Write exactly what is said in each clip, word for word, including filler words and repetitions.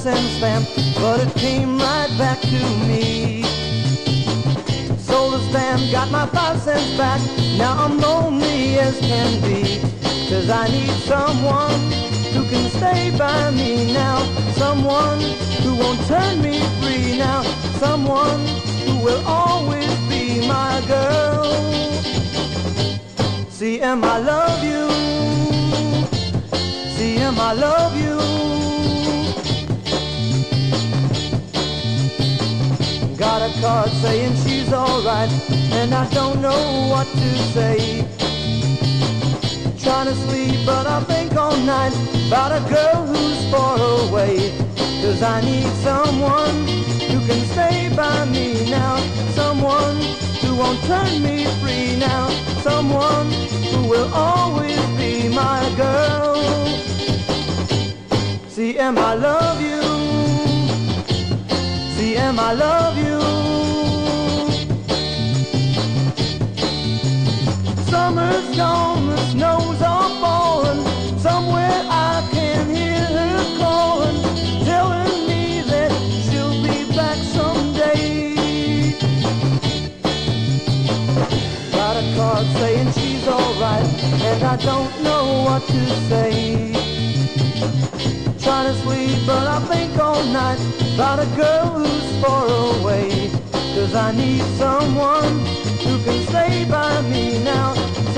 since then, but it came right back to me. Sold a stamp, got my five cents back. Now I'm lonely as can be, 'cause I need someone who can stay by me now, someone who won't turn me free now, someone who will always be my girl. C M, I love you. C M, I love you. Got a card saying she's alright, and I don't know what to say. Trying to sleep, but I think all night about a girl who's far away. 'Cause I need someone who can stay by me now, someone who won't turn me free now, someone who will always be my girl. C M, I love you. C M, I love you. Summer's gone, the snow's all falling. Somewhere I can hear her calling, telling me that she'll be back someday. Got a card saying she's alright, and I don't know what to say. Trying to sleep, but I think all night about a girl who's far away. 'Cause I need someone who can stay by me now,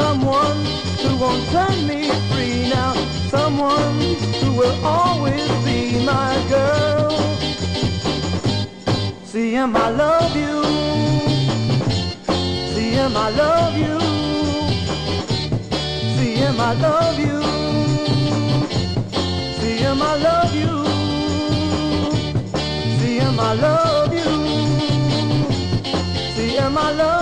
someone who won't turn me free now, someone who will always be my girl. C M, I love you. C M, I love you. C M, I love you. C M, I love you. C M, I love you. C M, I love you.